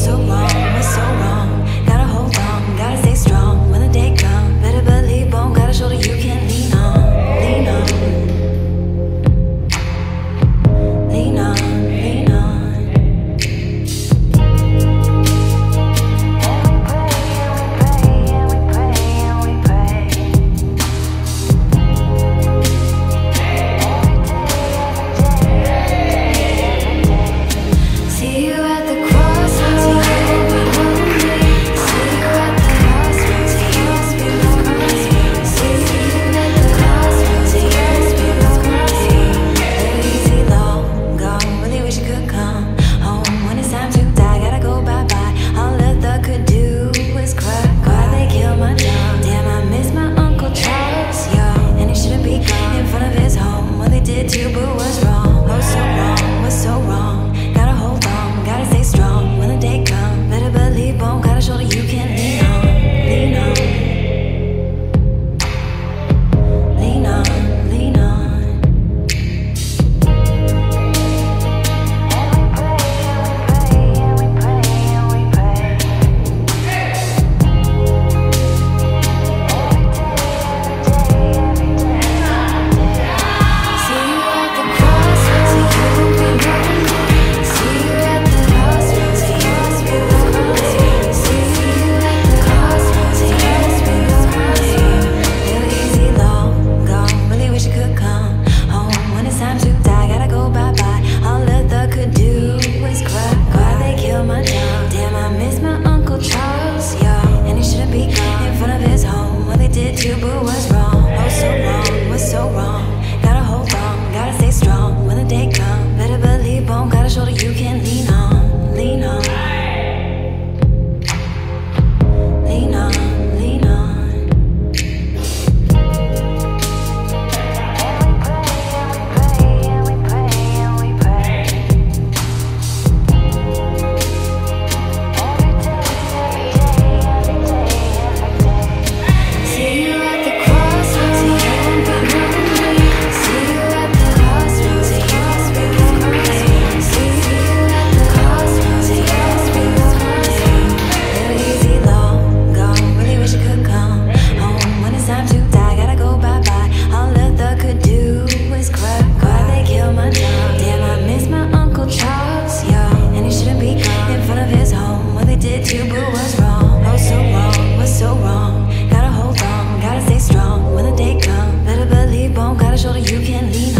so long, we're so wrong. Gotta hold on, gotta stay strong. When the day comes, better believe won't got a shoulder you can lean on. Lean on, lean on, lean on. See you at the crossroads. Gotta hold on, gotta stay strong. When the day comes, better believe won't got a shoulder you can lean on.